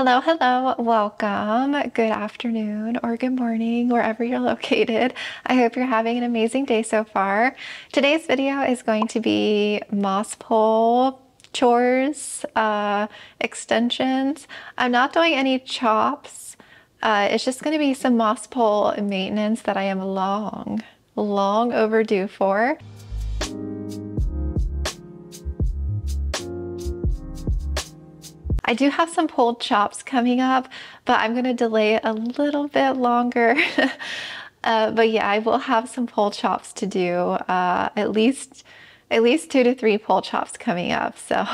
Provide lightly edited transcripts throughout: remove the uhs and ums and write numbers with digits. Hello, hello, welcome. Good afternoon or good morning, wherever you're located. I hope you're having an amazing day so far. Today's video is going to be moss pole chores, extensions. I'm not doing any chops. It's just going to be some moss pole maintenance that I am long overdue for. I do have some pole chops coming up, but I'm going to delay it a little bit longer. But yeah, I will have some pole chops to do, at least 2 to 3 pole chops coming up. So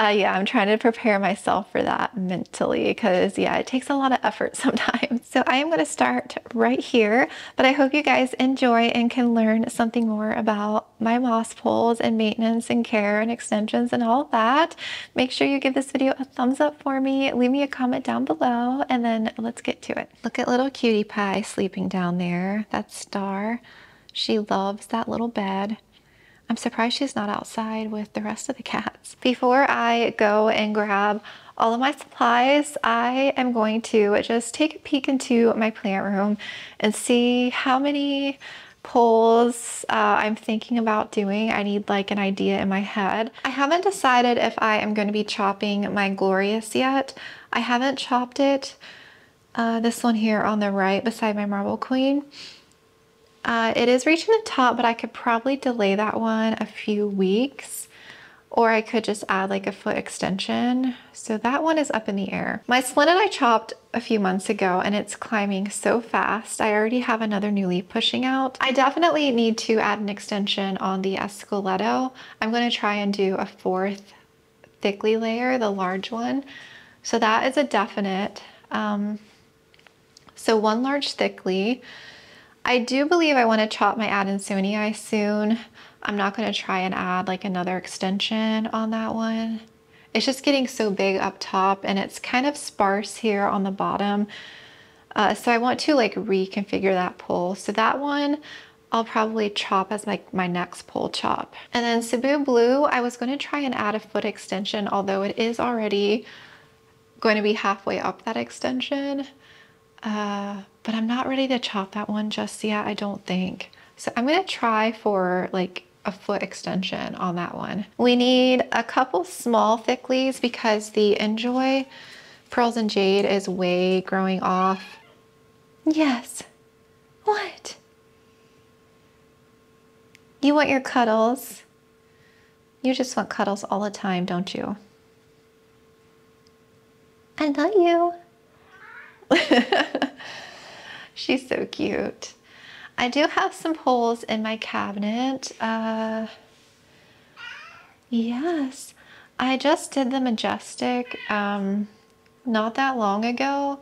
yeah, I'm trying to prepare myself for that mentally because yeah, it takes a lot of effort sometimes. So I am going to start right here, but I hope you guys enjoy and can learn something more about my moss poles and maintenance and care and extensions and all that. Make sure you give this video a thumbs up for me, leave me a comment down below, and then let's get to it. Look at little cutie pie sleeping down there. That's Star. She loves that little bed. I'm surprised she's not outside with the rest of the cats. Before I go and grab all of my supplies, I am going to just take a peek into my plant room and see how many poles I'm thinking about doing. I need like an idea in my head. I haven't decided if I am going to be chopping my Glorious yet. I haven't chopped it. This one here on the right beside my Marble Queen. It is reaching the top, but I could probably delay that one a few weeks, or I could just add like a foot extension. So that one is up in the air. My Splendid I chopped a few months ago and it's climbing so fast. I already have another new leaf pushing out. I definitely need to add an extension on the Esqueleto. I'm going to try and do a 4th Thiccly layer, the large one. So that is a definite. So one large Thiccly. I do believe I want to chop my Adansonii soon. I'm not going to try and add like another extension on that one. It's just getting so big up top and it's kind of sparse here on the bottom. So I want to like reconfigure that pole. So that one I'll probably chop as like my next pole chop. And then Cebu Blue, I was going to try and add a foot extension, although it is already going to be halfway up that extension. But I'm not ready to chop that one just yet, I don't think. So I'm going to try for like a foot extension on that one. We need a couple small Thicclys because the Enjoy Pearls and Jade is way growing off. Yes. What? You want your cuddles. You just want cuddles all the time, don't you? I love you. She's so cute. I do have some poles in my cabinet. Yes, I just did the Majestic not that long ago,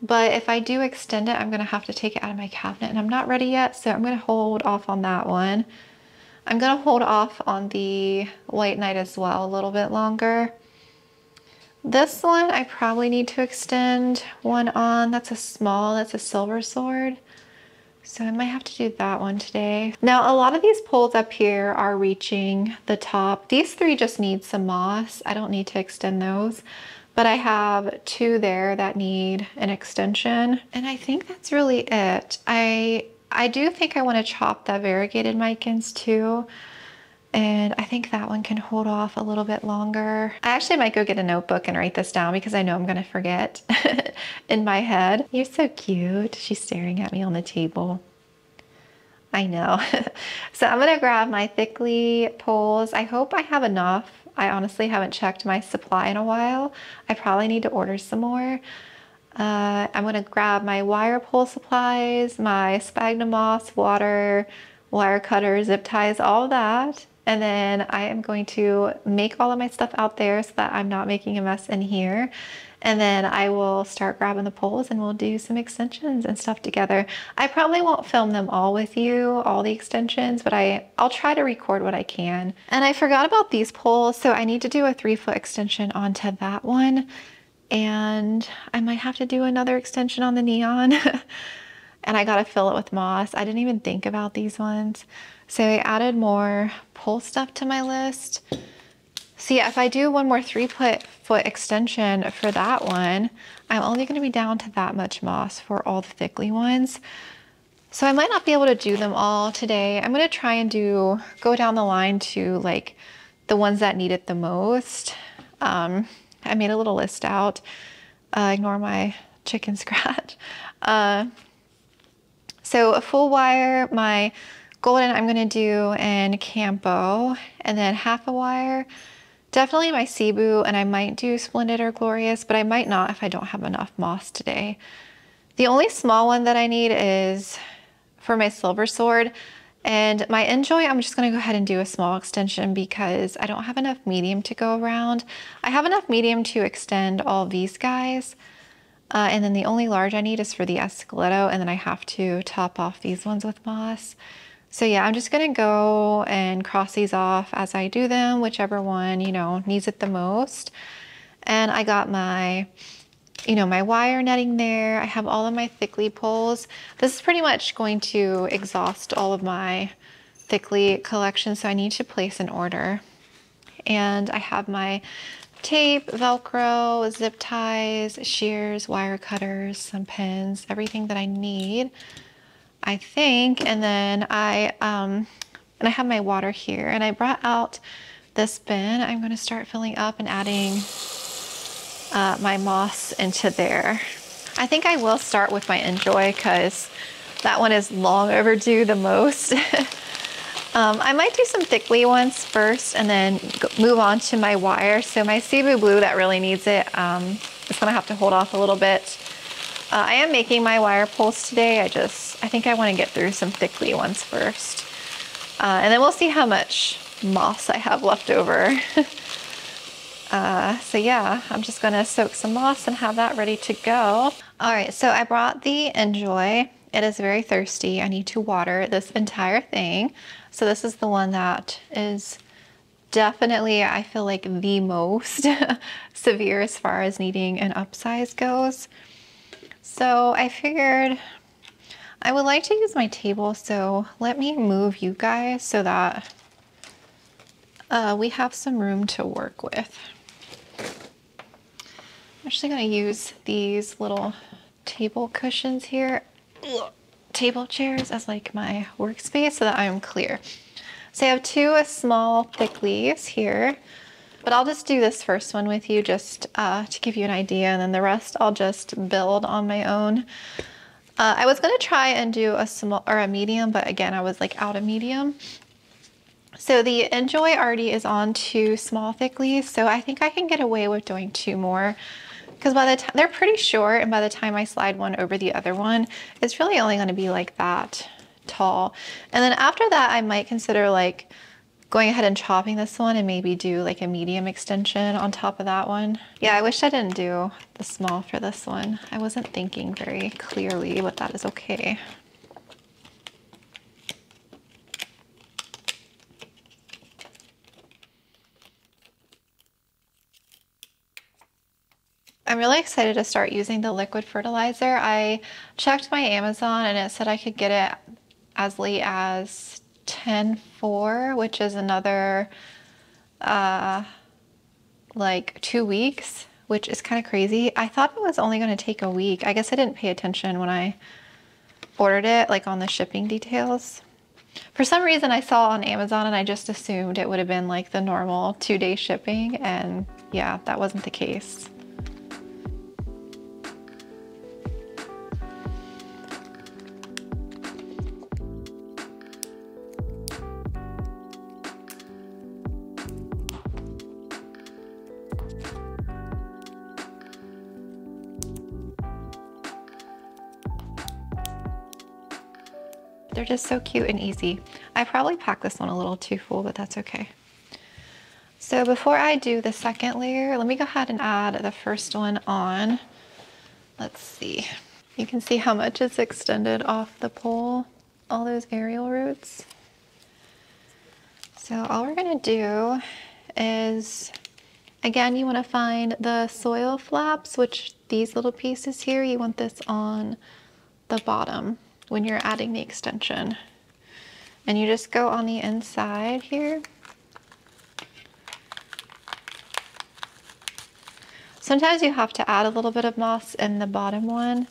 but if I do extend it, I'm going to have to take it out of my cabinet and I'm not ready yet, so I'm going to hold off on that one. I'm going to hold off on the White Knight as well a little bit longer. This one I probably need to extend one on. That's a small, that's a Silver Sword. So I might have to do that one today. Now a lot of these poles up here are reaching the top. These 3 just need some moss. I don't need to extend those. But I have 2 there that need an extension. And I think that's really it. I do think I want to chop that variegated micans too. And I think that one can hold off a little bit longer. I actually might go get a notebook and write this down because I know I'm gonna forget in my head. You're so cute. She's staring at me on the table. I know. So I'm gonna grab my Thiccly poles. I hope I have enough. I honestly haven't checked my supply in a while. I probably need to order some more. I'm gonna grab my wire pole supplies, my sphagnum moss, water, wire cutters, zip ties, all that. And then I am going to make all of my stuff out there so that I'm not making a mess in here. And then I will start grabbing the poles and we'll do some extensions and stuff together. I probably won't film them all with you, all the extensions, but I'll try to record what I can. And I forgot about these poles, so I need to do a 3-foot extension onto that one. And I might have to do another extension on the neon. And I gotta fill it with moss. I didn't even think about these ones. So I added more pole stuff to my list. See, if I do one more 3-foot extension for that one, I'm only going to be down to that much moss for all the Thiccly ones. So I might not be able to do them all today. I'm going to try and go down the line to like the ones that need it the most. I made a little list out. Ignore my chicken scratch. So a full wire, my Golden I'm going to do in Campo, and then half a wire, definitely my Cebu, and I might do Splendid or Glorious, but I might not if I don't have enough moss today. The only small one that I need is for my Silver Sword, and my Enjoy I'm just going to go ahead and do a small extension because I don't have enough medium to go around. I have enough medium to extend all these guys. And then the only large I need is for the Esqueleto, and then I have to top off these ones with moss. So yeah, I'm just gonna go and cross these off as I do them, whichever one, you know, needs it the most. And I got my, you know, my wire netting there. I have all of my Thiccly poles. This is pretty much going to exhaust all of my Thiccly collection, so I need to place an order. And I have my tape, Velcro, zip ties, shears, wire cutters, some pins, everything that I need, I think. And then I have my water here, and I brought out this bin. I'm going to start filling up and adding my moss into there. I think I will start with my Enjoy because that one is long overdue the most. I might do some Thiccly ones first and then move on to my wire. So my Cebu Blue that really needs it, it's going to have to hold off a little bit. I am making my wire pulls today. I think I want to get through some Thiccly ones first. And then we'll see how much moss I have left over. So yeah, I'm just going to soak some moss and have that ready to go. All right, so I brought the Enjoy. It is very thirsty. I need to water this entire thing. So this is the one that is definitely, I feel like, the most severe as far as needing an upsize goes. So I figured I would like to use my table, so let me move you guys so that we have some room to work with. I'm actually going to use these little table cushions here, table chairs, as like my workspace so that I'm clear. So I have two small Thicclys here, but I'll just do this first one with you just to give you an idea, and then the rest I'll just build on my own. I was gonna try and do a small or a medium, but again, I was like out of medium. So the Enjoy already is on 2 small Thicklys, so I think I can get away with doing 2 more because by the time they're pretty short, and by the time I slide one over the other one, it's really only gonna be like that tall. And then after that, I might consider like going ahead and chopping this one and maybe do like a medium extension on top of that one. Yeah, I wish I didn't do the small for this one. I wasn't thinking very clearly, but that is okay. I'm really excited to start using the liquid fertilizer. I checked my Amazon and it said I could get it as late as 10/4, which is another like 2 weeks, which is kind of crazy. I thought it was only going to take a week. I guess I didn't pay attention when I ordered it, like on the shipping details. For some reason I saw on Amazon and I just assumed it would have been like the normal 2-day shipping, and yeah, that wasn't the case. They're just so cute and easy. I probably packed this one a little too full, but that's okay. So before I do the second layer, let me go ahead and add the first one on. Let's see. You can see how much is extended off the pole, all those aerial roots. So all we're gonna do is, again, you wanna find the soil flaps, which these little pieces here, you want this on the bottom when you're adding the extension. And you just go on the inside here Sometimes you have to add a little bit of moss in the bottom one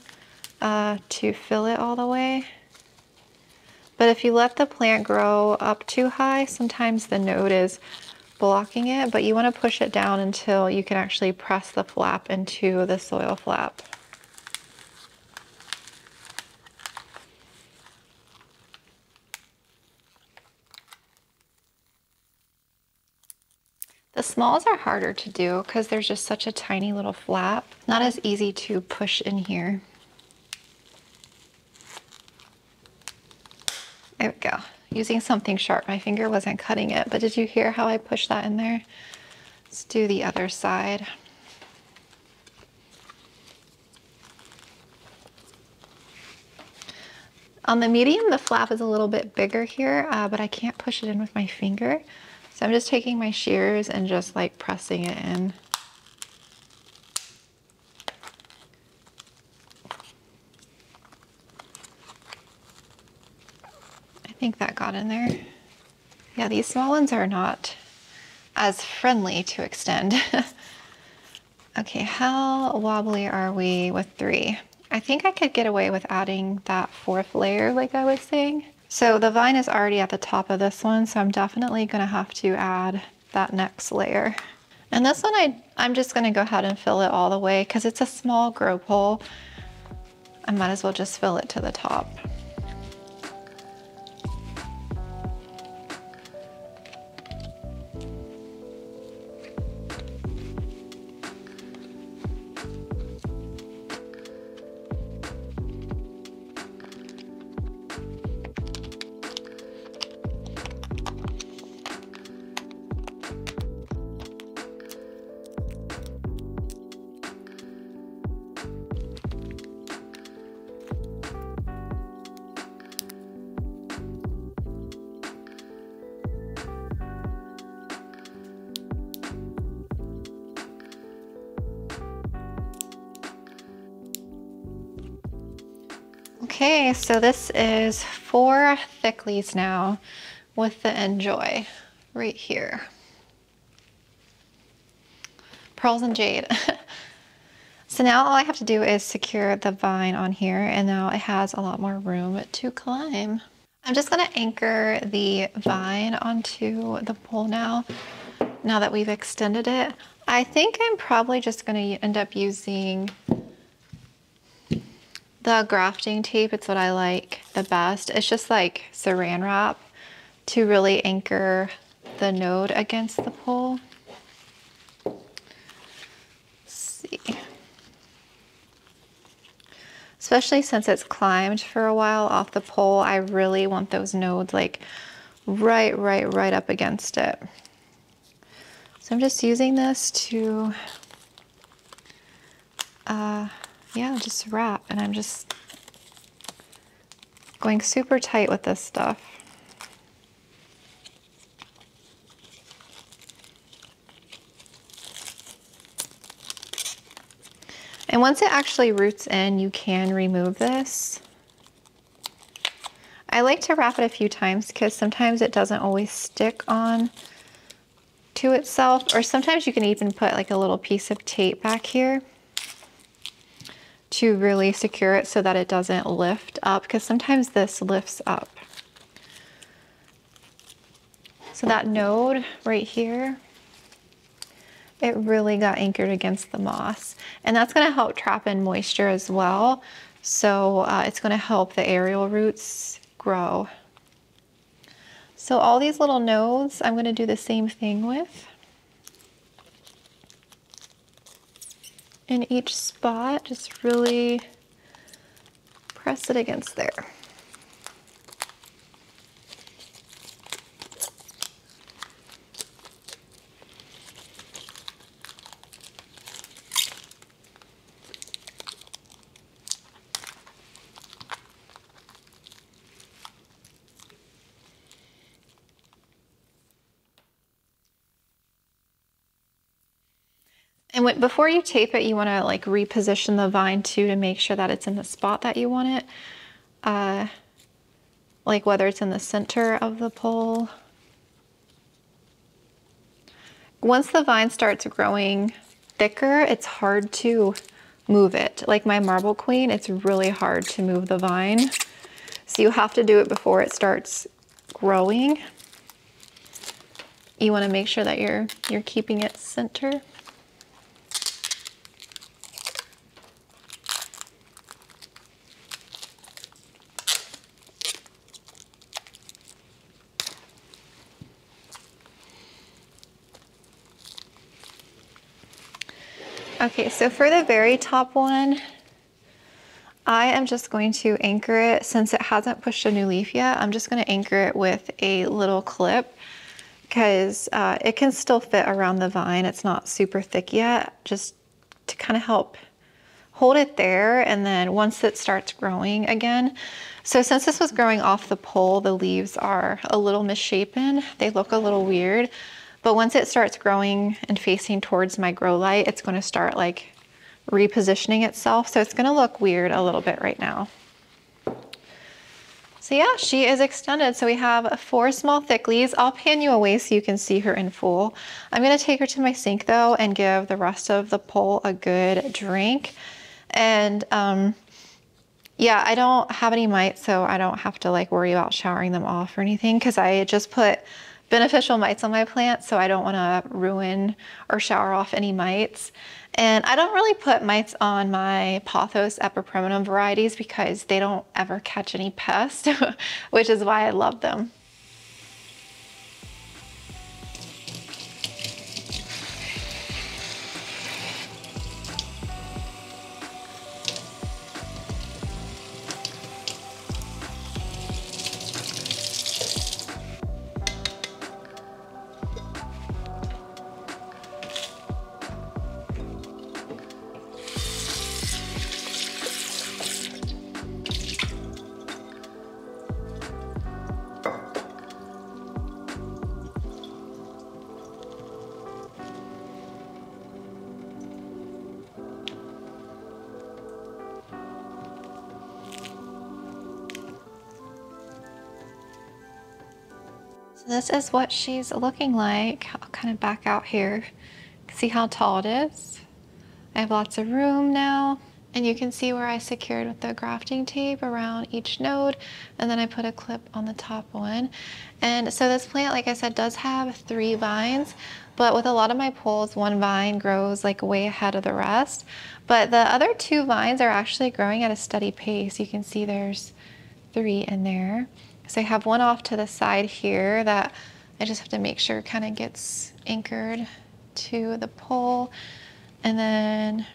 to fill it all the way. But if you let the plant grow up too high, sometimes the node is blocking it, but you want to push it down until you can actually press the flap into the soil flap. The smalls are harder to do because there's just such a tiny little flap. Not as easy to push in here. There we go. Using something sharp. My finger wasn't cutting it, but did you hear how I pushed that in there? Let's do the other side. On the medium, the flap is a little bit bigger here, but I can't push it in with my finger. So I'm just taking my shears and just like pressing it in. I think that got in there. Yeah, these small ones are not as friendly to extend. Okay, how wobbly are we with 3? I think I could get away with adding that 4th layer like I was saying. So the vine is already at the top of this one, so I'm definitely gonna have to add that next layer. And this one, I'm just gonna go ahead and fill it all the way because it's a small grow pole. I might as well just fill it to the top. Okay, so this is 4 Thicclys now with the Enjoy right here. Pearls and Jade. So now all I have to do is secure the vine on here, and now it has a lot more room to climb. I'm just gonna anchor the vine onto the pole now that we've extended it. I think I'm probably just gonna end up using the grafting tape. It's what I like the best. It's just like saran wrap to really anchor the node against the pole. Let's see. Especially since it's climbed for a while off the pole, I really want those nodes like right up against it. So I'm just using this to yeah, just wrap, and I'm just going super tight with this stuff. And once it actually roots in, you can remove this. I like to wrap it a few times because sometimes it doesn't always stick on to itself, or sometimes you can even put like a little piece of tape back here to really secure it so that it doesn't lift up, because sometimes this lifts up. So that node right here, it really got anchored against the moss, and that's gonna help trap in moisture as well. So it's gonna help the aerial roots grow. So all these little nodes, I'm gonna do the same thing with in each spot, just really press it against there. And before you tape it, you want to like reposition the vine too to make sure that it's in the spot that you want it. Like whether it's in the center of the pole. Once the vine starts growing thicker, it's hard to move it. Like my Marble Queen, it's really hard to move the vine. So you have to do it before it starts growing. You want to make sure that you're keeping it center. Okay, so for the very top one, I am just going to anchor it. Since it hasn't pushed a new leaf yet, I'm just gonna anchor it with a little clip because it can still fit around the vine. It's not super thick yet, just to kind of help hold it there. And then once it starts growing again, so since this was growing off the pole, the leaves are a little misshapen. They look a little weird. But once it starts growing and facing towards my grow light, it's gonna start like repositioning itself. So it's gonna look weird a little bit right now. So yeah, she is extended. So we have 4 small Thicclys. I'll pan you away so you can see her in full. I'm gonna take her to my sink though and give the rest of the pole a good drink. And yeah, I don't have any mites, so I don't have to like worry about showering them off or anything because I just put beneficial mites on my plant, so I don't want to ruin or shower off any mites. And I don't really put mites on my pothos epipremnum varieties because they don't ever catch any pests, which is why I love them. This is what she's looking like. I'll kind of back out here. See how tall it is. I have lots of room now. And you can see where I secured with the grafting tape around each node. And then I put a clip on the top one. And so this plant, like I said, does have 3 vines, but with a lot of my poles, one vine grows like way ahead of the rest. But the other 2 vines are actually growing at a steady pace. You can see there's 3 in there. So I have one off to the side here that I just have to make sure kind of gets anchored to the pole. And then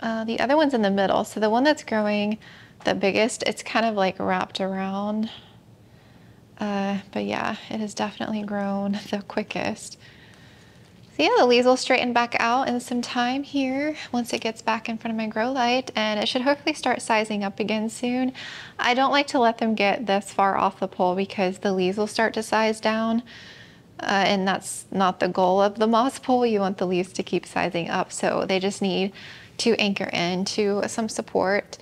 the other one's in the middle. So the one that's growing the biggest, it's kind of like wrapped around. But yeah, it has definitely grown the quickest. So yeah, the leaves will straighten back out in some time here once it gets back in front of my grow light, and it should hopefully start sizing up again soon. I don't like to let them get this far off the pole because the leaves will start to size down, and that's not the goal of the moss pole. You want the leaves to keep sizing up, so they just need to anchor into some support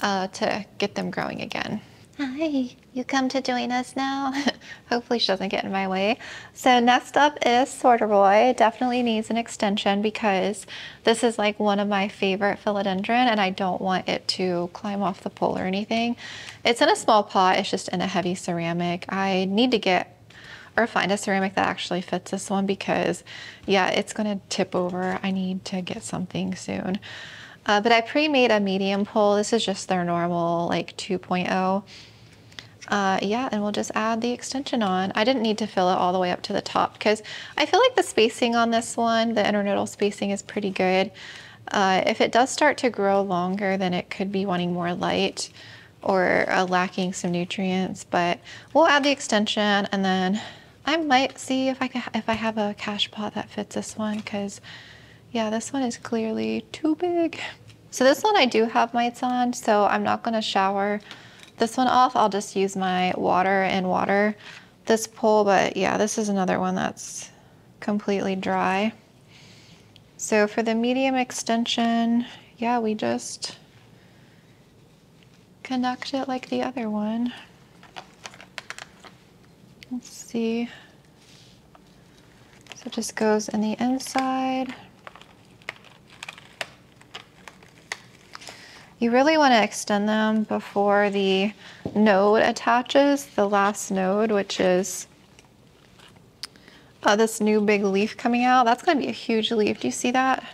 to get them growing again. Hi, you come to join us now? Hopefully she doesn't get in my way. So next up is Sorta Boy. Definitely needs an extension because this is like one of my favorite philodendron and I don't want it to climb off the pole or anything. It's in a small pot, it's just in a heavy ceramic. I need to get or find a ceramic that actually fits this one because yeah, it's gonna tip over. I need to get something soon. But I pre-made a medium pole. This is just their normal like 2.0. Yeah, and we'll just add the extension on. I didn't need to fill it all the way up to the top because I feel like the spacing on this one, the internodal spacing is pretty good. If it does start to grow longer, then it could be wanting more light or lacking some nutrients, but we'll add the extension and then I might see if I have a cash pot that fits this one because yeah, this one is clearly too big. So this one I do have mites on, so I'm not gonna shower this one off. I'll just use my water and water this pole, but yeah, this is another one that's completely dry. So for the medium extension, yeah, we just connect it like the other one. Let's see. So it just goes in the inside. You really want to extend them before the node attaches, the last node, which is this new big leaf coming out. That's going to be a huge leaf. Do you see that?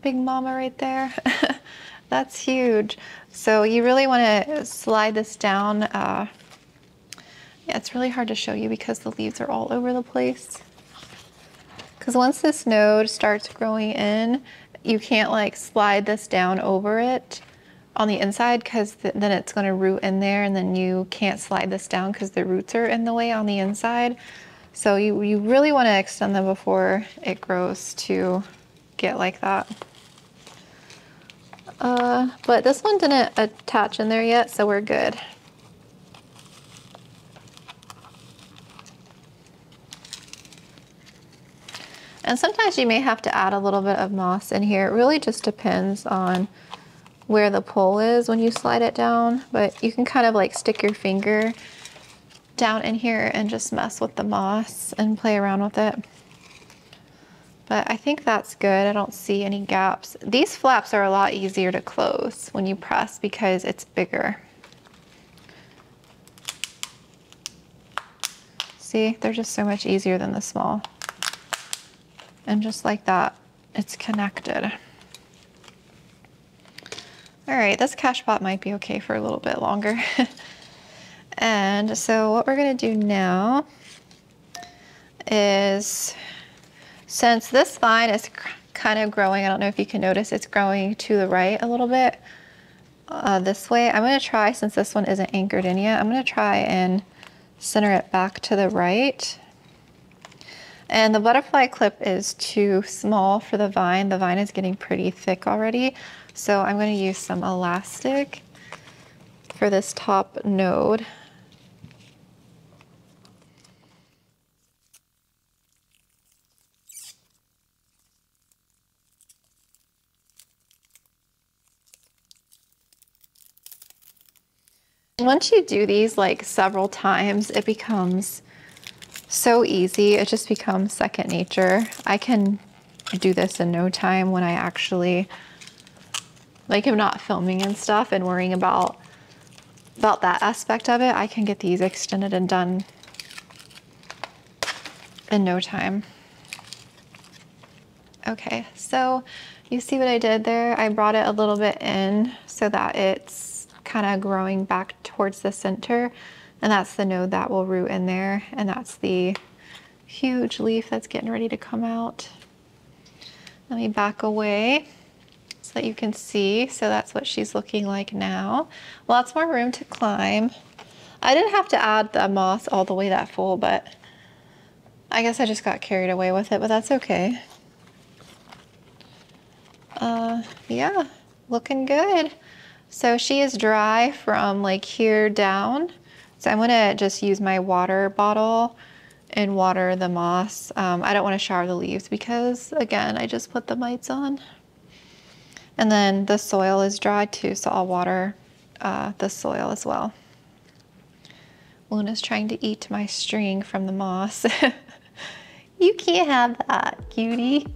Big mama right there. That's huge. So you really want to slide this down. Yeah, it's really hard to show you because the leaves are all over the place. Because once this node starts growing in, you can't like slide this down over it on the inside, because then it's going to root in there, and then you can't slide this down because the roots are in the way on the inside. So you really want to extend them before it grows to get like that. But this one didn't attach in there yet, so we're good. And sometimes you may have to add a little bit of moss in here. It really just depends on where the pole is when you slide it down, but you can kind of like stick your finger down in here and just mess with the moss and play around with it. But I think that's good. I don't see any gaps. These flaps are a lot easier to close when you press because it's bigger. See, they're just so much easier than the small. And just like that, it's connected. All right, this cash pot might be okay for a little bit longer. And so what we're gonna do now is, since this vine is kind of growing, I don't know if you can notice, it's growing to the right a little bit this way. I'm gonna try, since this one isn't anchored in yet, I'm gonna try and center it back to the right. And the butterfly clip is too small for the vine. The vine is getting pretty thick already. So I'm going to use some elastic for this top node. Once you do these like several times, it becomes so easy. It just becomes second nature. I can do this in no time when I actually, like, I'm not filming and stuff and worrying about that aspect of it. I can get these extended and done in no time. Okay, so you see what I did there? I brought it a little bit in so that it's kind of growing back towards the center, and that's the node that will root in there, and that's the huge leaf that's getting ready to come out. Let me back away so that you can see. So that's what she's looking like now. Lots more room to climb. I didn't have to add the moss all the way that full, but I guess I just got carried away with it, but that's okay. Yeah, looking good. So she is dry from like here down. So I'm gonna just use my water bottle and water the moss. I don't wanna shower the leaves because, again, I just put the mites on. And then the soil is dry too, so I'll water the soil as well. Luna's trying to eat my string from the moss. You can't have that, cutie.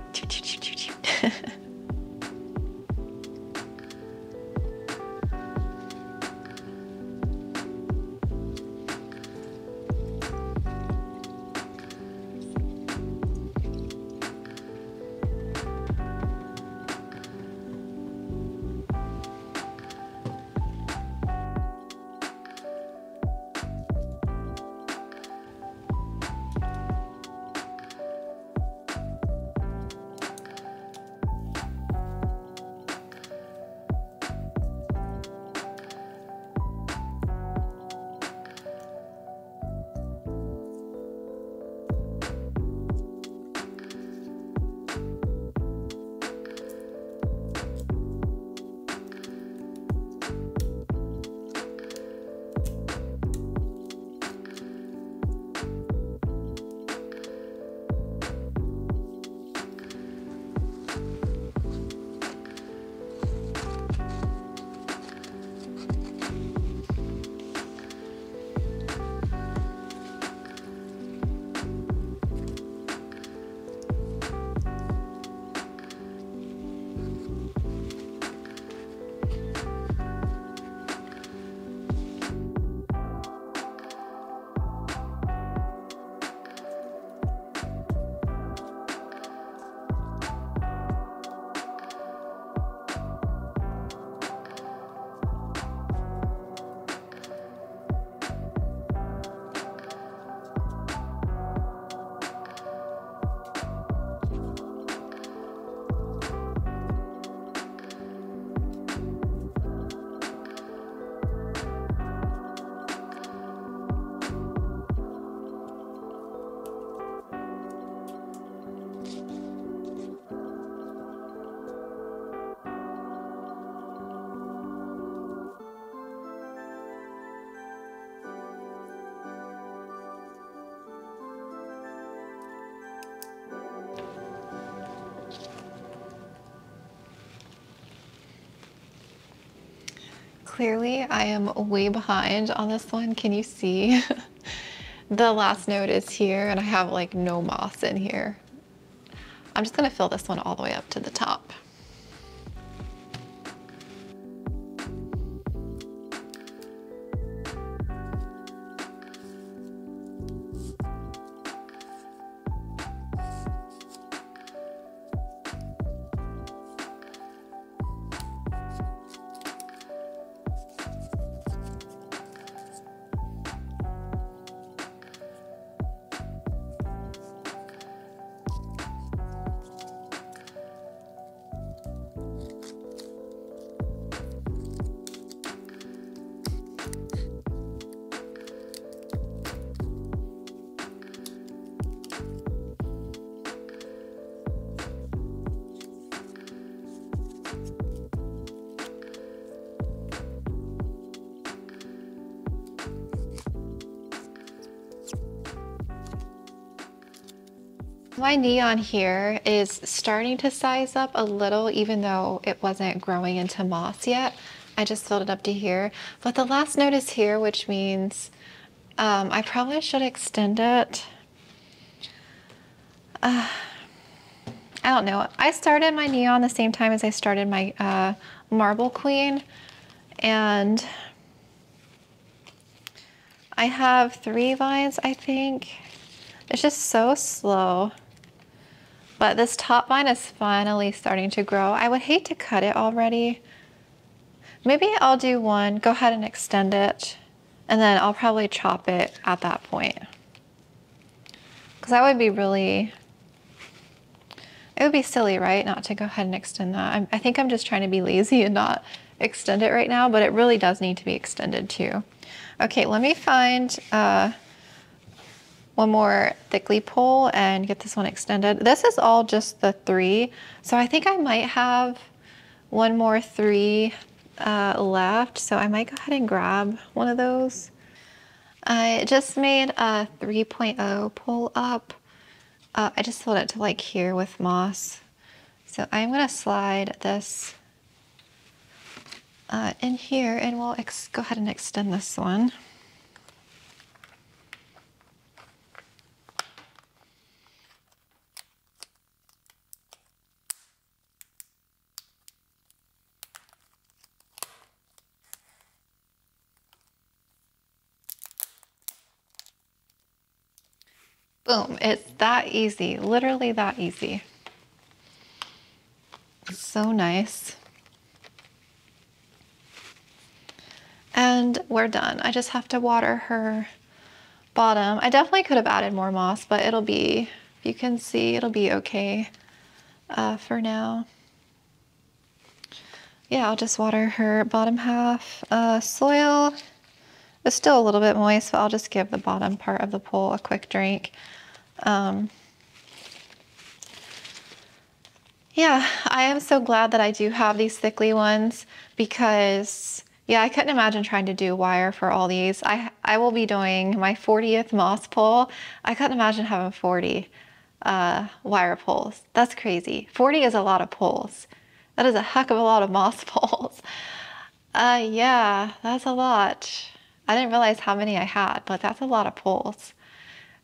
Clearly I am way behind on this one. Can you see? The last note is here and I have like no moss in here. I'm just gonna fill this one all the way up to the top. My neon here is starting to size up a little, even though it wasn't growing into moss yet. I just filled it up to here, but the last note is here, which means I probably should extend it. I don't know. I started my neon the same time as I started my Marble Queen, and I have 3 vines, I think. It's just so slow. But this top vine is finally starting to grow. I would hate to cut it already. Maybe I'll do one, go ahead and extend it, and then I'll probably chop it at that point. Because that would be really, it would be silly, right? Not to go ahead and extend that. I think I'm just trying to be lazy and not extend it right now, but it really does need to be extended too. Okay, let me find one more Thiccly pole and get this one extended. This is all just the 3. So I think I might have one more 3 left. So I might go ahead and grab one of those. I just made a 3.0 pull up. I just filled it to like here with moss. So I'm gonna slide this in here and we'll go ahead and extend this one. Boom, it's that easy, literally that easy. So nice. And we're done. I just have to water her bottom. I definitely could have added more moss, but it'll be, if you can see, it'll be okay for now. Yeah, I'll just water her bottom half. Soil is still a little bit moist, but I'll just give the bottom part of the pole a quick drink. Yeah, I am so glad that I do have these Thiccly ones because, yeah, I couldn't imagine trying to do wire for all these. I will be doing my 40th moss pole. I couldn't imagine having 40 wire poles. That's crazy. 40 is a lot of poles. That is a heck of a lot of moss poles. Yeah, that's a lot. I didn't realize how many I had, but that's a lot of poles.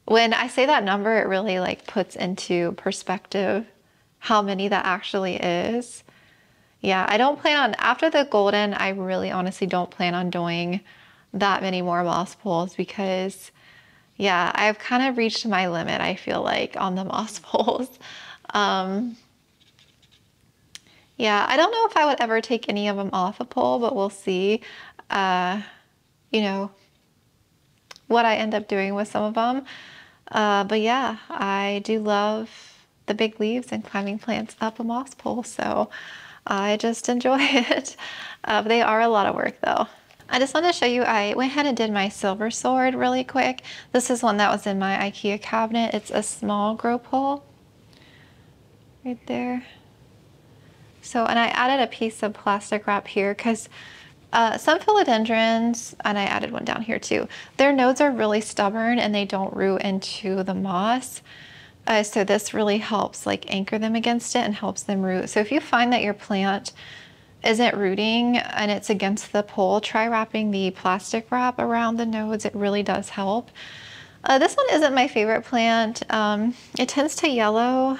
When I say that number, it really like puts into perspective how many that actually is. Yeah, I don't plan on, after the golden, I really honestly don't plan on doing that many more moss poles because yeah, I've kind of reached my limit, I feel like, on the moss poles. Yeah, I don't know if I would ever take any of them off a pole, but we'll see, you know, what I end up doing with some of them. But yeah, I do love the big leaves and climbing plants up a moss pole, so I just enjoy it. But they are a lot of work though. I just wanted to show you, I went ahead and did my Silver Sword really quick. This is one that was in my IKEA cabinet. It's a small grow pole, right there. So, and I added a piece of plastic wrap here because some philodendrons, and I added one down here too, their nodes are really stubborn and they don't root into the moss. So this really helps like anchor them against it and helps them root. So if you find that your plant isn't rooting and it's against the pole, try wrapping the plastic wrap around the nodes. It really does help. This one isn't my favorite plant. It tends to yellow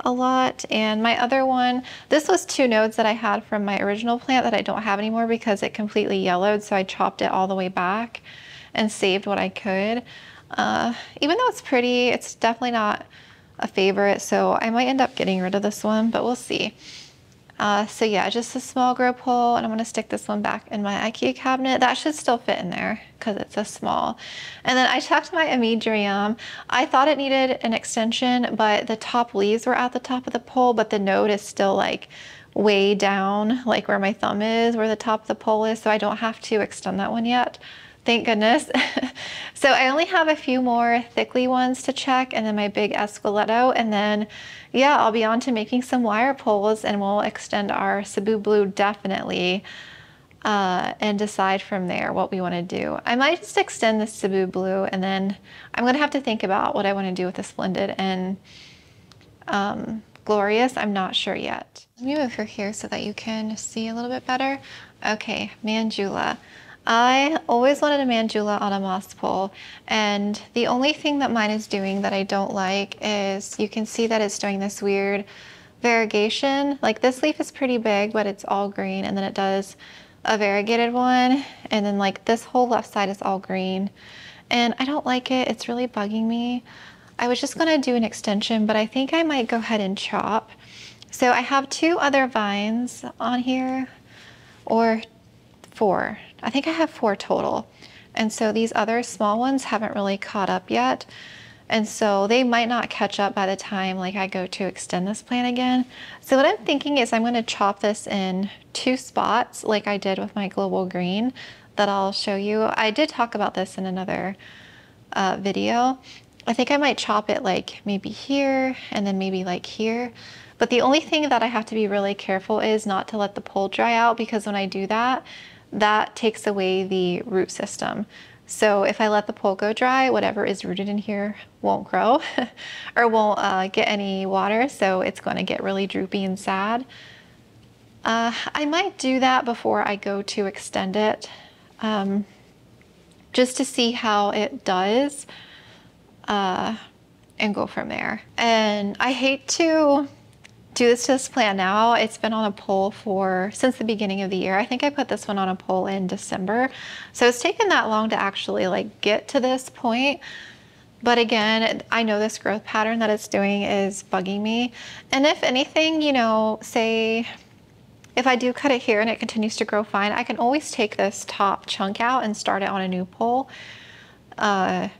a lot. And my other one, this was two nodes that I had from my original plant that I don't have anymore because it completely yellowed. So I chopped it all the way back and saved what I could. Even though it's pretty, it's definitely not a favorite. So I might end up getting rid of this one, but we'll see. So yeah, just a small grow pole, and I'm gonna stick this one back in my IKEA cabinet. That should still fit in there because it's a small. And then I tucked my Amidrium. I thought it needed an extension, but the top leaves were at the top of the pole, but the node is still like way down, like where my thumb is, where the top of the pole is. So I don't have to extend that one yet. Thank goodness. So I only have a few more Thiccly ones to check, and then my big Esqueleto, and then yeah, I'll be on to making some wire poles, and we'll extend our Cebu Blue definitely and decide from there what we want to do. I might just extend the Cebu Blue, and then I'm gonna have to think about what I want to do with the Splendid and Glorious. I'm not sure yet. Let me move her here so that you can see a little bit better. Okay, Manjula. I always wanted a Manjula on a moss pole, and the only thing that mine is doing that I don't like is you can see that it's doing this weird variegation. Like this leaf is pretty big, but it's all green, and then it does a variegated one, and then like this whole left side is all green, and I don't like it. It's really bugging me. I was just gonna do an extension, but I think I might go ahead and chop. So I have two other vines on here, or four. I think I have four total. And so these other small ones haven't really caught up yet. And so they might not catch up by the time like I go to extend this plant again. So what I'm thinking is I'm gonna chop this in two spots like I did with my Global Green that I'll show you. I did talk about this in another video. I think I might chop it like maybe here and then maybe like here. But the only thing that I have to be really careful is not to let the pole dry out, because when I do that, that takes away the root system. So if I let the pole go dry, whatever is rooted in here won't grow or won't get any water, so it's gonna get really droopy and sad. I might do that before I go to extend it, just to see how it does and go from there. And I hate to do this to this plant now. It's been on a pole since the beginning of the year. I think I put this one on a pole in December. So it's taken that long to actually like get to this point. But again, I know this growth pattern that it's doing is bugging me. And if anything, you know, say if I do cut it here and it continues to grow fine, I can always take this top chunk out and start it on a new pole. You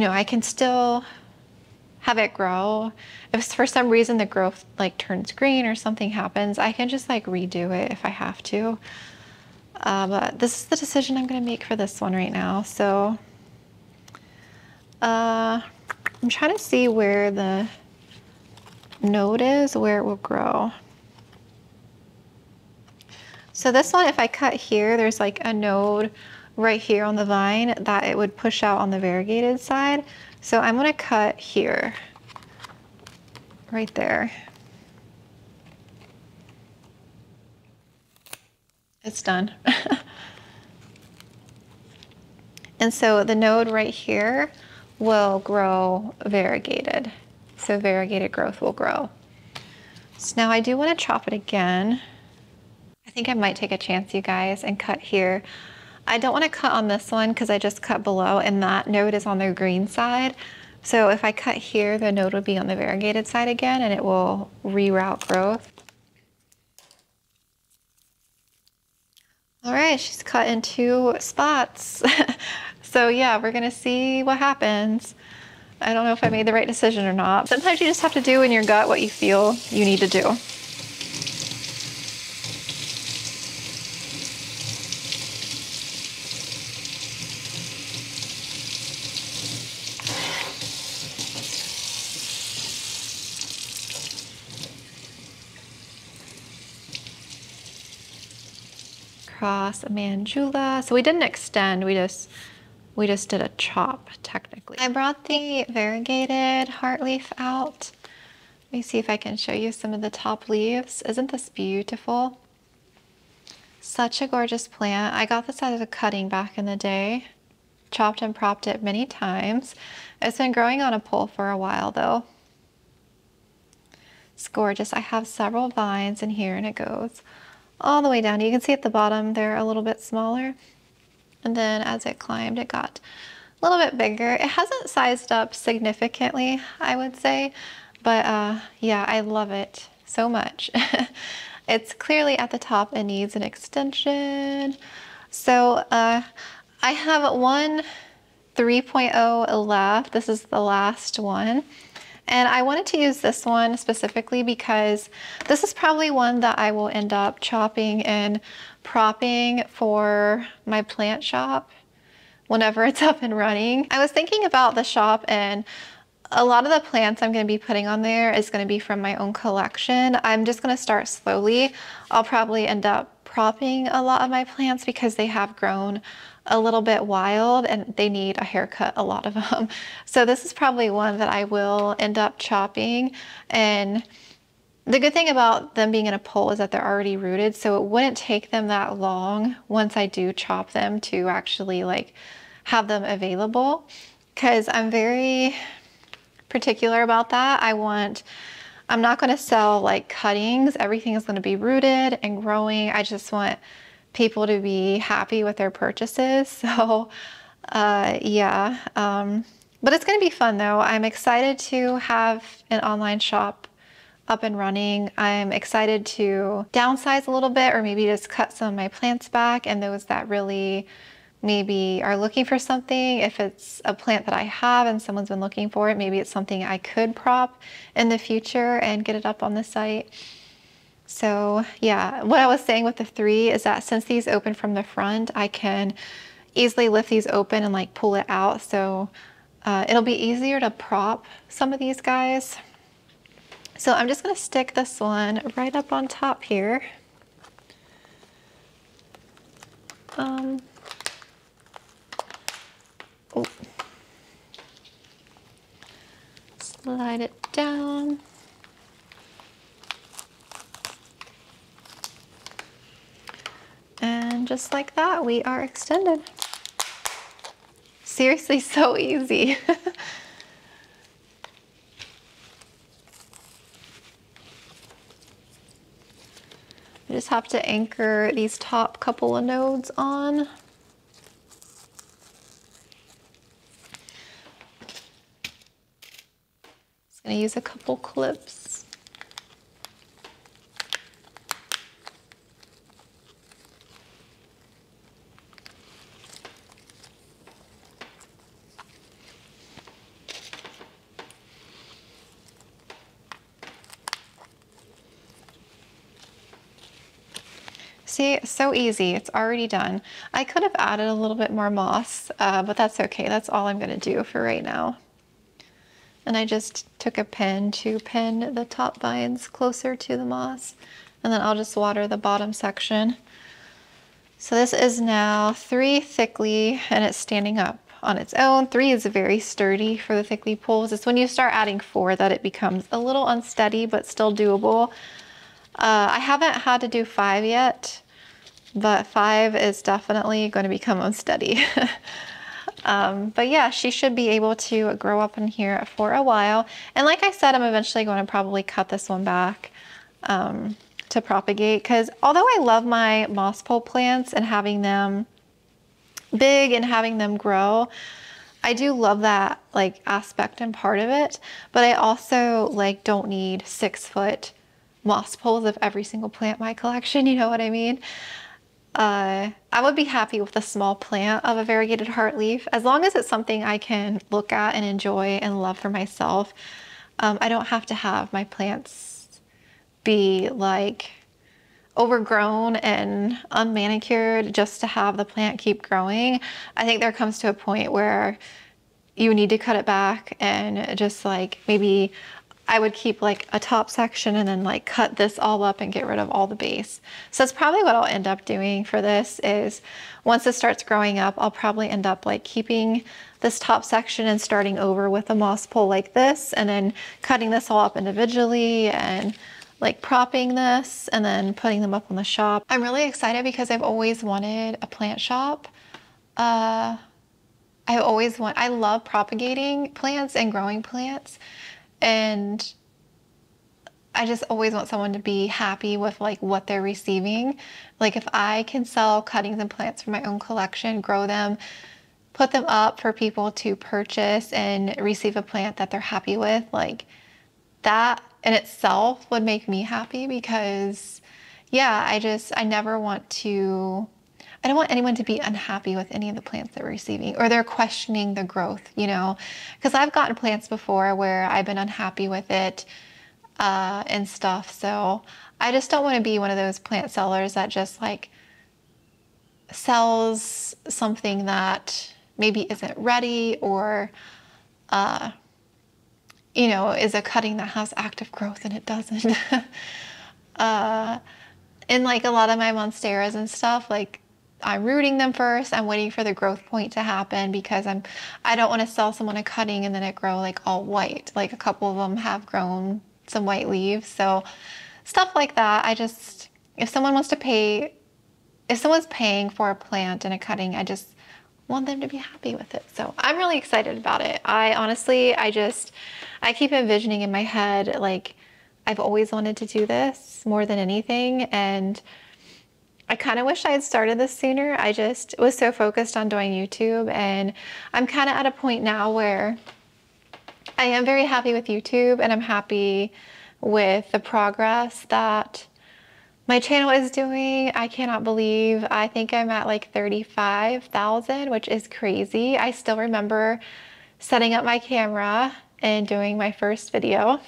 know, I can still have it grow. If for some reason the growth like turns green or something happens, I can just like redo it if I have to. But this is the decision I'm gonna make for this one right now. So I'm trying to see where the node is, where it will grow. So this one, if I cut here, there's like a node right here on the vine that it would push out on the variegated side. So I'm gonna cut here, right there. It's done. And so the node right here will grow variegated. So variegated growth will grow. So now I do wanna chop it again. I think I might take a chance, you guys, and cut here. I don't want to cut on this one because I just cut below and that node is on the green side. So if I cut here, the node would be on the variegated side again and it will reroute growth. All right, she's cut in two spots. So yeah, we're gonna see what happens. I don't know if I made the right decision or not. Sometimes you just have to do in your gut what you feel you need to do. Cross a Manjula. So we didn't extend, we just did a chop technically. I brought the variegated heartleaf out Let me see if I can show you some of the top leaves. Isn't this beautiful? Such a gorgeous plant. I got this out of a cutting back in the day. Chopped and propped it many times. It's been growing on a pole for a while though. It's gorgeous. I have several vines in here and it goes all the way down. You can see at the bottom they're a little bit smaller. And then as it climbed, it got a little bit bigger. It hasn't sized up significantly, I would say, but yeah, I love it so much. It's clearly at the top and needs an extension. So I have one 3.0 left. This is the last one. And I wanted to use this one specifically because this is probably one that I will end up chopping and propping for my plant shop whenever it's up and running. I was thinking about the shop, and a lot of the plants I'm going to be putting on there is going to be from my own collection. I'm just going to start slowly. I'll probably end up propping a lot of my plants because they have grown a little bit wild and they need a haircut, a lot of them. So this is probably one that I will end up chopping. And the good thing about them being in a pole is that they're already rooted, so it wouldn't take them that long once I do chop them to actually like have them available, because I'm very particular about that. I'm not going to sell like cuttings. Everything is going to be rooted and growing. I just want people to be happy with their purchases. So yeah, but it's going to be fun though. I'm excited to have an online shop up and running. I'm excited to downsize a little bit, or maybe just cut some of my plants back, and those that really maybe are looking for something. If it's a plant that I have and someone's been looking for it, maybe it's something I could prop in the future and get it up on the site. So yeah, what I was saying with the three is that since these open from the front, I can easily lift these open and like pull it out. So it'll be easier to prop some of these guys. So I'm just gonna stick this one right up on top here. Slide it down. And just like that, we are extended. Seriously, so easy. I just have to anchor these top couple of nodes on. I'm gonna use a couple clips. See, so easy. It's already done. I could have added a little bit more moss, but that's okay. That's all I'm gonna do for right now. And I just took a pen to pin the top vines closer to the moss. And then I'll just water the bottom section. So this is now 3 Thiccly, and it's standing up on its own. 3 is very sturdy for the Thiccly poles. It's when you start adding 4 that it becomes a little unsteady, but still doable. I haven't had to do 5 yet, but 5 is definitely going to become unsteady. But yeah, she should be able to grow up in here for a while. And like I said, I'm eventually going to probably cut this one back to propagate, because although I love my moss pole plants and having them big and having them grow, I do love that like aspect and part of it, but I also like don't need 6-foot moss poles of every single plant in my collection, you know what I mean? I would be happy with a small plant of a variegated heartleaf, as long as it's something I can look at and enjoy and love for myself. I don't have to have my plants be like overgrown and unmanicured just to have the plant keep growing. I think there comes to a point where you need to cut it back and just like maybe I would keep like a top section and then like cut this all up and get rid of all the base. So that's probably what I'll end up doing for this is once it starts growing up, I'll probably end up like keeping this top section and starting over with a moss pole like this and then cutting this all up individually and like propping this and then putting them up on the shop. I'm really excited because I've always wanted a plant shop. I love propagating plants and growing plants. And I just always want someone to be happy with like what they're receiving. Like if I can sell cuttings and plants from my own collection, grow them, put them up for people to purchase and receive a plant that they're happy with, like that in itself would make me happy because yeah, I never want to, I don't want anyone to be unhappy with any of the plants they're receiving or they're questioning the growth, you know, because I've gotten plants before where I've been unhappy with it and stuff. So I just don't want to be one of those plant sellers that just like sells something that maybe isn't ready or, you know, is a cutting that has active growth and it doesn't. And like a lot of my monsteras and stuff, like, I'm rooting them first. I'm waiting for the growth point to happen because I don't want to sell someone a cutting and then it grow like all white. Like a couple of them have grown some white leaves. So stuff like that. If someone wants to pay, if someone's paying for a plant and a cutting, I just want them to be happy with it. So I'm really excited about it. I keep envisioning in my head, like I've always wanted to do this more than anything. And I kind of wish I had started this sooner. I just was so focused on doing YouTube, and I'm kind of at a point now where I am very happy with YouTube and I'm happy with the progress that my channel is doing. I cannot believe, I think I'm at like 35,000, which is crazy. I still remember setting up my camera and doing my first video.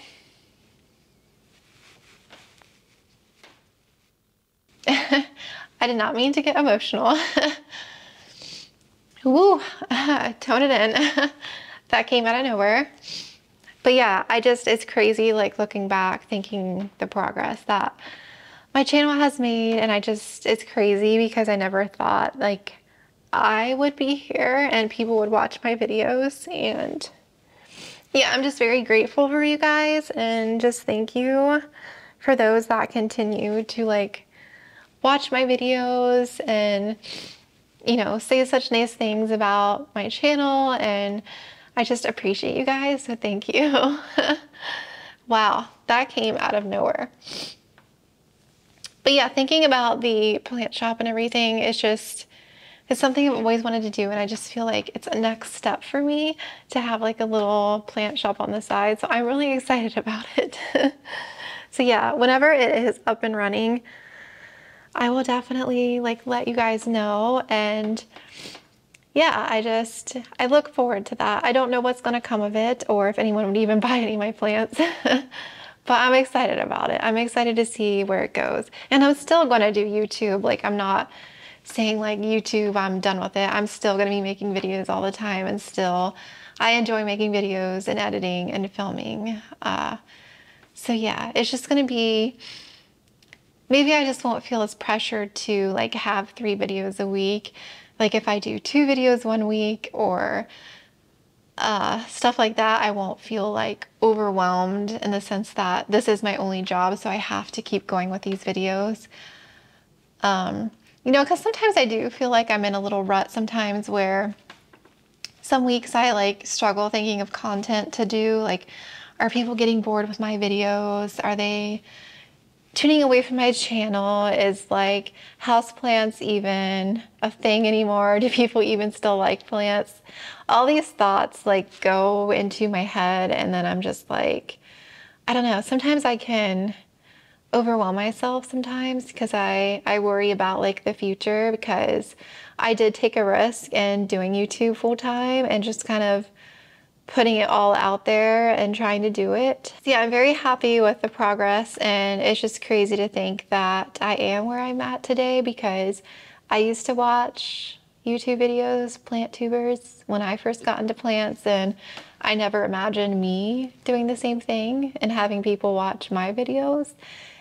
I did not mean to get emotional. Woo, tone it in. That came out of nowhere. But yeah, it's crazy like looking back, thinking the progress that my channel has made. And it's crazy because I never thought like I would be here and people would watch my videos. And yeah, I'm just very grateful for you guys. And just thank you for those that continue to like watch my videos and, you know, say such nice things about my channel, and I just appreciate you guys, so thank you. Wow, that came out of nowhere. But yeah, thinking about the plant shop and everything, it's something I've always wanted to do, and I just feel like it's a next step for me to have like a little plant shop on the side, so I'm really excited about it. So yeah, whenever it is up and running, I will definitely like let you guys know. And yeah, I look forward to that. I don't know what's gonna come of it or if anyone would even buy any of my plants, but I'm excited about it. I'm excited to see where it goes. And I'm still gonna do YouTube. Like I'm not saying like YouTube, I'm done with it. I'm still gonna be making videos all the time, and still I enjoy making videos and editing and filming. So yeah, it's just gonna be, maybe I just won't feel as pressured to like have 3 videos a week. Like if I do 2 videos one week or stuff like that, I won't feel like overwhelmed in the sense that this is my only job, so I have to keep going with these videos. You know, because sometimes I do feel like I'm in a little rut sometimes where some weeks I like struggle thinking of content to do. Like, are people getting bored with my videos? Are they tuning away from my channel? Is like houseplants even a thing anymore? Do people even still like plants? All these thoughts like go into my head, and then I'm just like, I don't know. Sometimes I can overwhelm myself sometimes because I worry about like the future, because I did take a risk in doing YouTube full time and just kind of putting it all out there and trying to do it. So yeah, I'm very happy with the progress, and it's just crazy to think that I am where I'm at today, because I used to watch YouTube videos, plant tubers, when I first got into plants, and I never imagined me doing the same thing and having people watch my videos.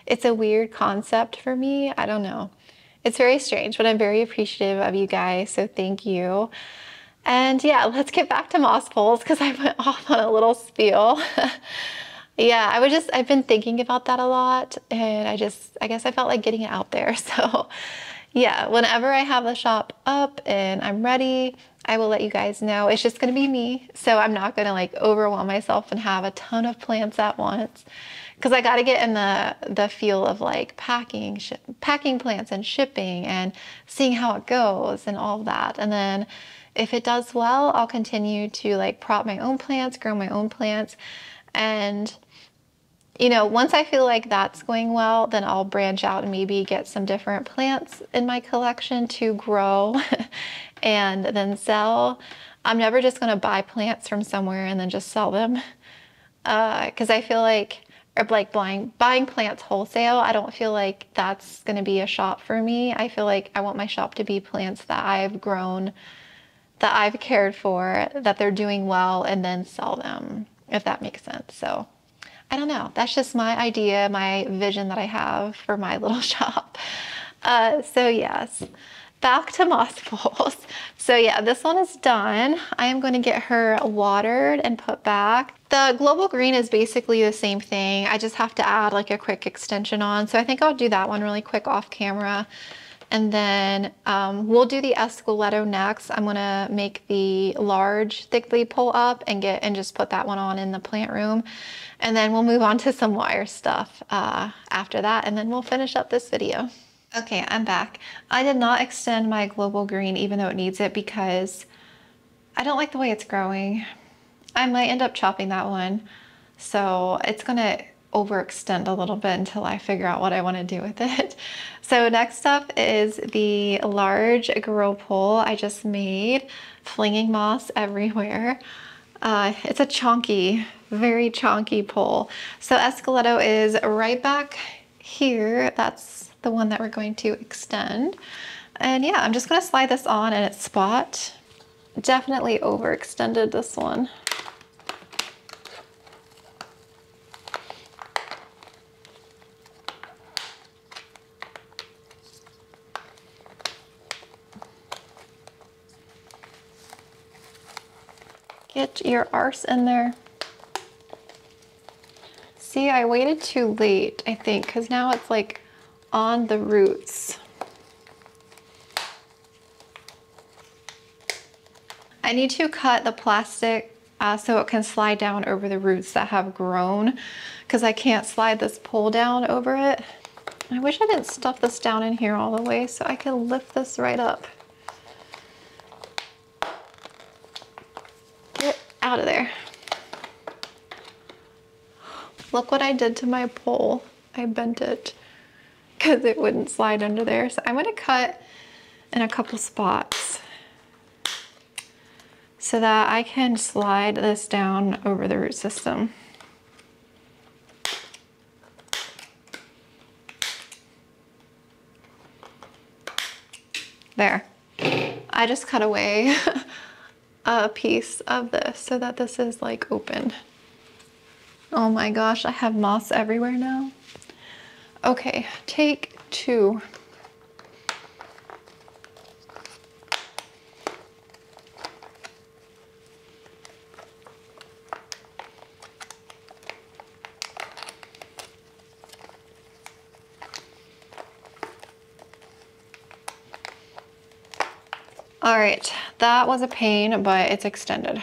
It's a weird concept for me. I don't know. It's very strange, but I'm very appreciative of you guys, so thank you. And yeah, let's get back to moss poles because I went off on a little spiel. Yeah, I've been thinking about that a lot, and I guess I felt like getting it out there. So yeah, whenever I have the shop up and I'm ready, I will let you guys know. It's just gonna be me, so I'm not gonna like overwhelm myself and have a ton of plants at once, because I gotta get in the feel of like packing plants and shipping and seeing how it goes and all that. And then if it does well, I'll continue to like prop my own plants, grow my own plants. And you know, once I feel like that's going well, then I'll branch out and maybe get some different plants in my collection to grow and then sell. I'm never just gonna buy plants from somewhere and then just sell them. Because I feel like, or like buying plants wholesale, I don't feel like that's gonna be a shop for me. I feel like I want my shop to be plants that I've grown, that I've cared for, that they're doing well, and then sell them, if that makes sense. So I don't know, that's just my idea, my vision that I have for my little shop. So yes, back to moss poles. So yeah, this one is done. I am going to get her watered and put back. The Global Green is basically the same thing. I just have to add like a quick extension on. So I think I'll do that one really quick off camera. And then we'll do the Esqueleto next. I'm gonna make the large Thiccly pull up and just put that one on in the plant room. And then we'll move on to some wire stuff after that. And then we'll finish up this video. Okay, I'm back. I did not extend my Global Green even though it needs it because I don't like the way it's growing. I might end up chopping that one. So it's gonna overextend a little bit until I figure out what I want to do with it. So next up is the large grow pole I just made, flinging moss everywhere. It's a chonky, very chonky pole. So Esqueleto is right back here. That's the one that we're going to extend. And yeah, I'm just going to slide this on in its spot. Definitely overextended this one. Get your arse in there. See, I waited too late, I think, because now it's like on the roots. I need to cut the plastic so it can slide down over the roots that have grown, because I can't slide this pole down over it. I wish I didn't stuff this down in here all the way so I could lift this right up. Out of there. Look what I did to my pole. I bent it because it wouldn't slide under there. So I'm going to cut in a couple spots so that I can slide this down over the root system. There. I just cut away a piece of this so that this is like open. Oh my gosh, I have moss everywhere now. Okay, take two. All right, that was a pain, but it's extended.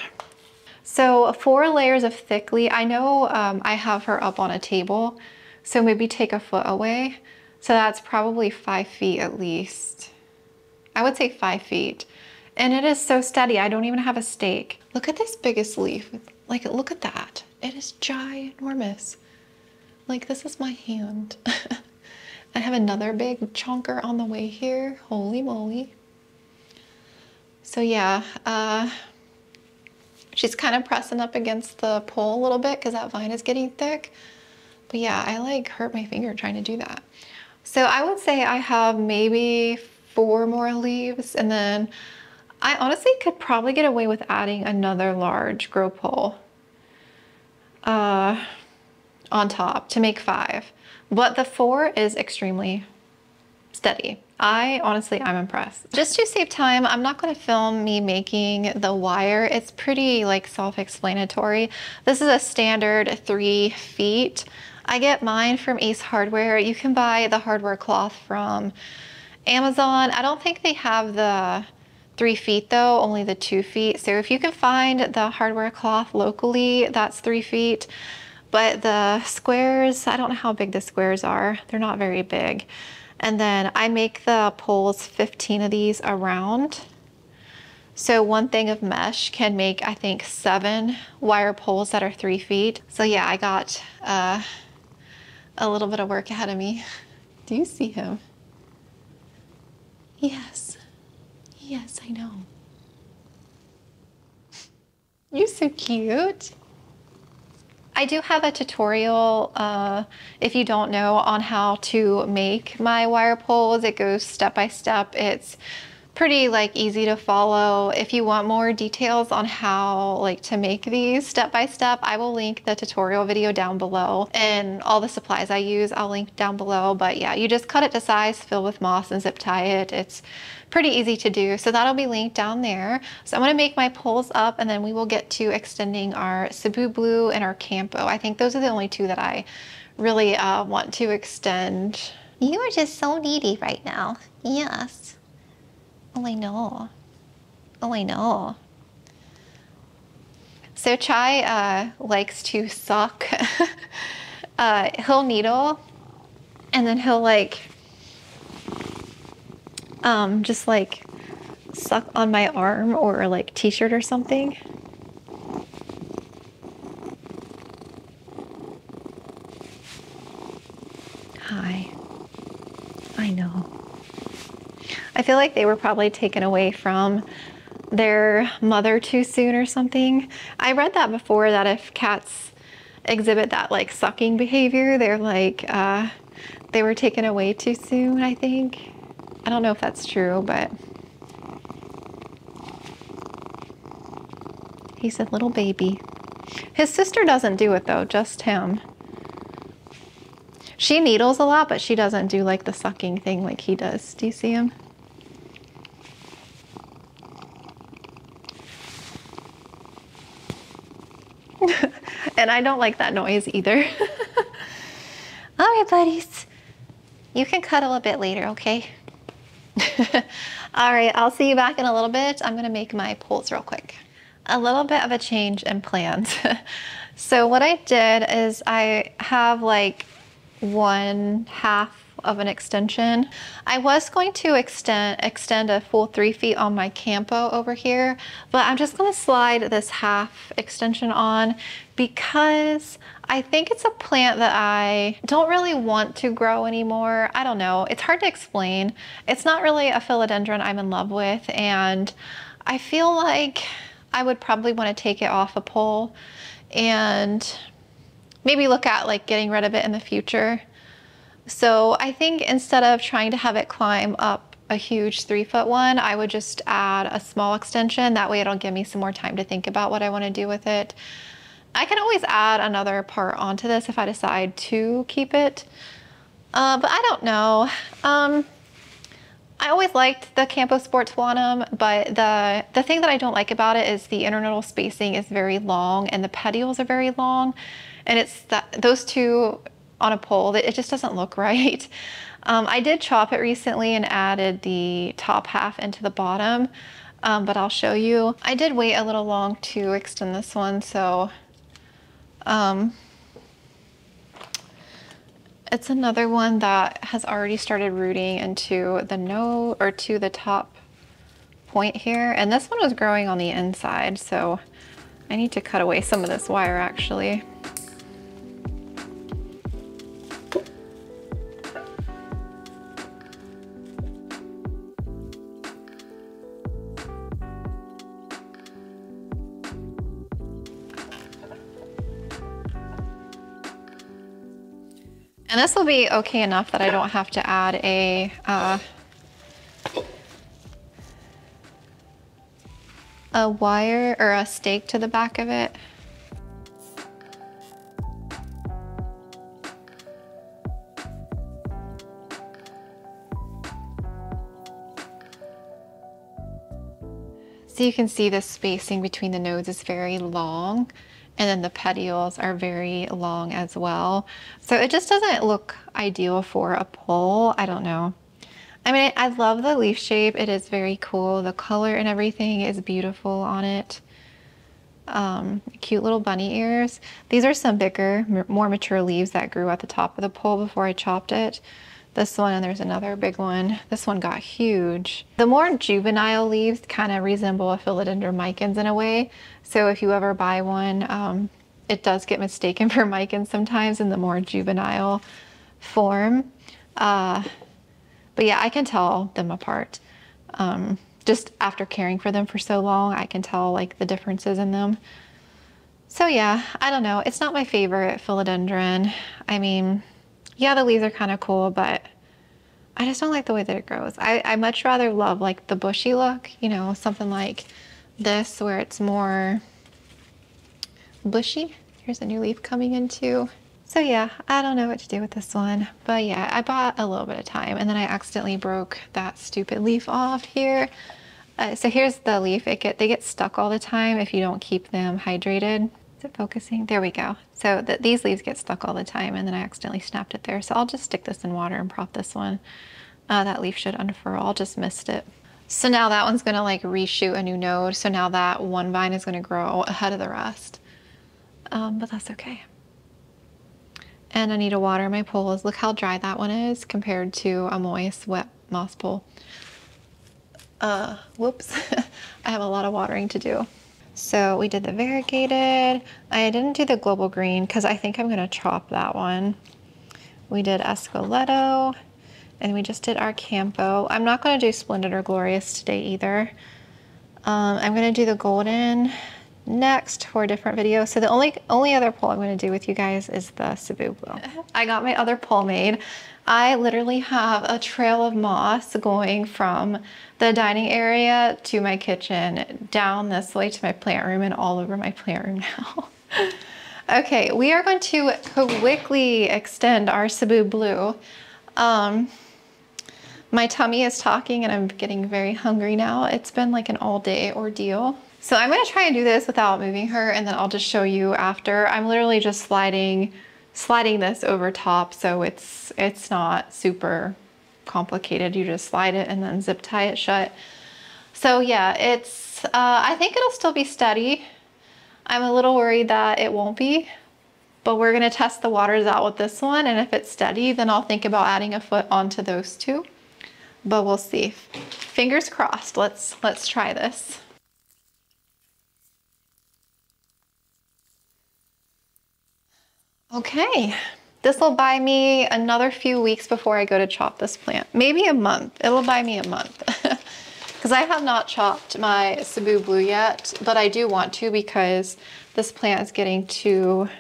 So 4 layers of Thiccly. I know I have her up on a table, so maybe take a foot away. So that's probably 5 feet at least. I would say 5 feet. And it is so steady, I don't even have a stake. Look at this biggest leaf. Like, look at that. It is ginormous. Like, this is my hand. I have another big chonker on the way here. Holy moly. So yeah, she's kind of pressing up against the pole a little bit because that vine is getting thick. But yeah, I like hurt my finger trying to do that. So I would say I have maybe 4 more leaves, and then I honestly could probably get away with adding another large grow pole on top to make 5, but the 4 is extremely steady. I'm impressed. Just to save time, I'm not going to film me making the wire. It's pretty like self-explanatory. This is a standard 3 feet. I get mine from Ace Hardware. You can buy the hardware cloth from Amazon. I don't think they have the 3 feet though, only the 2 feet. So if you can find the hardware cloth locally, that's 3 feet. But the squares, I don't know how big the squares are. They're not very big. And then I make the poles 15 of these around. So one thing of mesh can make, I think, 7 wire poles that are 3 feet. So yeah, I got a little bit of work ahead of me. Do you see him? Yes. Yes, I know. You're so cute. I do have a tutorial, if you don't know, on how to make my wire poles. It goes step by step. It's pretty like easy to follow. If you want more details on how like to make these step by step, I will link the tutorial video down below, and all the supplies I use I'll link down below. But yeah, you just cut it to size, fill with moss, and zip tie it. It's pretty easy to do, so that'll be linked down there. So I'm going to make my poles up, and then we will get to extending our Cebu Blue and our Campo. I think those are the only 2 that I really want to extend. You are just so needy right now. Yes. Oh, I know. Oh, I know. So Chai likes to suck. He'll needle, and then he'll like just like suck on my arm or like t-shirt or something. Hi. I know. I feel like they were probably taken away from their mother too soon or something. I read that before, that if cats exhibit that like sucking behavior, they're like, they were taken away too soon, I think. I don't know if that's true, but he's a little baby. His sister doesn't do it though, just him. She needles a lot, but she doesn't do like the sucking thing like he does. Do you see him? And I don't like that noise either. All right, buddies. You can cuddle a bit later, okay? All right, I'll see you back in a little bit. I'm gonna make my poles real quick. A little bit of a change in plans. So what I did is I have like 1/2 of an extension. I was going to extend a full 3 feet on my Campo over here, but I'm just gonna slide this half extension on because I think it's a plant that I don't really want to grow anymore. I don't know, it's hard to explain. It's not really a philodendron I'm in love with, and I feel like I would probably wanna take it off a pole and maybe look at like getting rid of it in the future. So I think instead of trying to have it climb up a huge 3-foot one, I would just add a small extension. That way it'll give me some more time to think about what I want to do with it. I can always add another part onto this if I decide to keep it, but I don't know. I always liked the Campo Sportswanum, but the thing that I don't like about it is the internodal spacing is very long and the petioles are very long, and it's that those two on a pole, it just doesn't look right. I did chop it recently and added the top half into the bottom, but I'll show you. I did wait a little long to extend this one, so it's another one that has already started rooting into the node or to the top point here, and this one was growing on the inside, so I need to cut away some of this wire actually. And this will be okay enough that I don't have to add a a wire or a stake to the back of it. So you can see the spacing between the nodes is very long, and then the petioles are very long as well. So it just doesn't look ideal for a pole. I don't know. I mean, I love the leaf shape. It is very cool. The color and everything is beautiful on it. Cute little bunny ears. These are some bigger, more mature leaves that grew at the top of the pole before I chopped it. This one, and there's another big one. This one got huge. The more juvenile leaves kind of resemble Philodendron micans in a way. So if you ever buy one, it does get mistaken for micans sometimes in the more juvenile form. But yeah, I can tell them apart. Just after caring for them for so long, I can tell like the differences in them. So yeah, I don't know. It's not my favorite philodendron. I mean, yeah, the leaves are kind of cool, but I just don't like the way that it grows. I much rather love like the bushy look, you know, something like this where it's more bushy. Here's a new leaf coming in too. So yeah, I don't know what to do with this one, but yeah, I bought a little bit of time and then I accidentally broke that stupid leaf off here. So here's the leaf. They get stuck all the time if you don't keep them hydrated. Is it focusing? There we go. So these leaves get stuck all the time, and then I accidentally snapped it there. So I'll just stick this in water and prop this one. That leaf should unfurl. I'll just missed it. So now that one's gonna like reshoot a new node. So now that one vine is gonna grow ahead of the rest. But that's okay. And I need to water my poles. Look how dry that one is compared to a moist, wet moss pole. Whoops. I have a lot of watering to do. So we did the variegated. I didn't do the global green because I think I'm gonna chop that one. We did Esqueleto, and we just did our Campo. I'm not gonna do Splendid or Glorious today either. I'm gonna do the Golden next for a different video. So the only other poll I'm gonna do with you guys is the Cebu Blue. I got my other poll made. I literally have a trail of moss going from the dining area to my kitchen, down this way to my plant room, and all over my plant room now. Okay, we are going to quickly extend our Cebu Blue. My tummy is talking and I'm getting very hungry now. It's been like an all day ordeal. So I'm gonna try and do this without moving her, and then I'll just show you after. I'm literally just sliding this over top, so it's not super complicated. You just slide it and then zip tie it shut. So yeah, it's I think it'll still be steady. I'm a little worried that it won't be, but we're gonna test the waters out with this one, and if it's steady, then I'll think about adding a foot onto those two, but we'll see. Fingers crossed. Let's try this. Okay, this will buy me another few weeks before I go to chop this plant. Maybe a month. It'll buy me a month because I have not chopped my Cebu Blue yet, but I do want to because this plant is getting too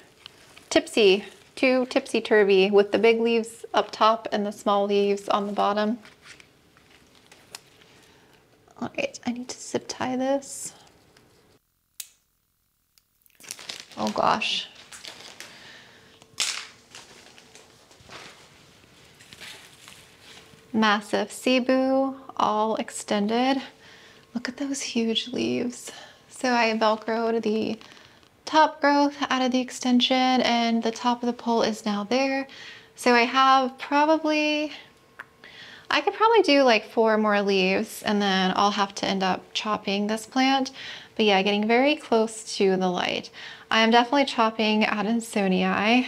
tipsy-turvy with the big leaves up top and the small leaves on the bottom. All right, I need to zip tie this. Oh gosh. Massive Cebu, all extended. Look at those huge leaves. So I velcroed the top growth out of the extension, and the top of the pole is now there. So I have probably, I could probably do like 4 more leaves, and then I'll have to end up chopping this plant. But yeah, getting very close to the light. I am definitely chopping Adansonii.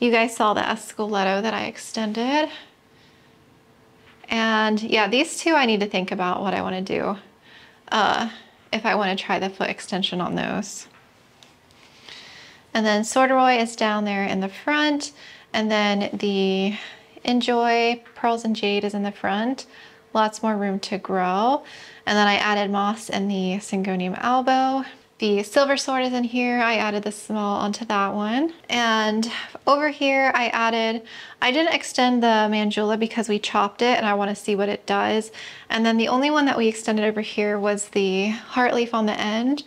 You guys saw the Esqueleto that I extended. And yeah, these two I need to think about what I want to do if I want to try the foot extension on those. And then Sorta Boy is down there in the front, and then the Enjoy Pearls and Jade is in the front. Lots more room to grow. And then I added moss in the Syngonium Albo. The Silver Sword is in here. I added the small onto that one. And over here I didn't extend the Manjula because we chopped it and I want to see what it does. And then the only one that we extended over here was the heartleaf on the end.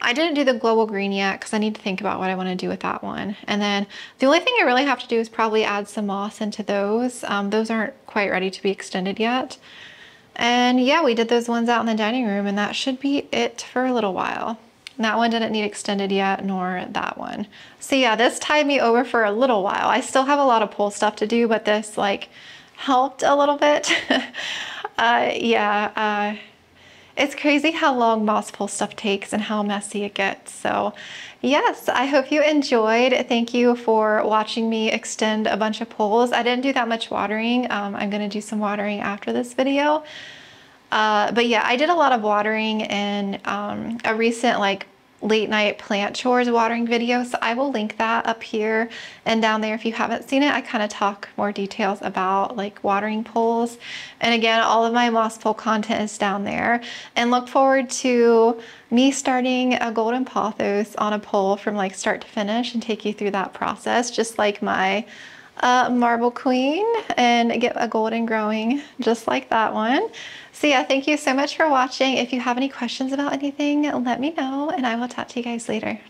I didn't do the Global Green yet because I need to think about what I want to do with that one. And then the only thing I really have to do is probably add some moss into those. Those aren't quite ready to be extended yet. And yeah, we did those ones out in the dining room and that should be it for a little while. And that one didn't need extended yet, nor that one. So yeah, this tied me over for a little while. I still have a lot of pull stuff to do, but this like helped a little bit. It's crazy how long moss pull stuff takes and how messy it gets. So yes, I hope you enjoyed. Thank you for watching me extend a bunch of pulls. I didn't do that much watering. I'm gonna do some watering after this video. But yeah, I did a lot of watering in a recent like late night plant chores watering video. So I will link that up here and down there if you haven't seen it. I kind of talk more details about like watering pulls. And again, all of my moss pull content is down there. And look forward to me starting a golden pothos on a pull from like start to finish and take you through that process, just like my Marble Queen, and get a golden growing just like that one. So yeah, thank you so much for watching. If you have any questions about anything, let me know and I will talk to you guys later.